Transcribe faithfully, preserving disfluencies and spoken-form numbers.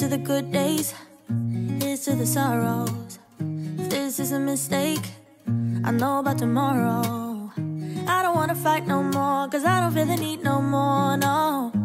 to the good days, here's to the sorrows. If this is a mistake, I know about tomorrow. I don't wanna fight no more, cause I don't feel the need no more, no.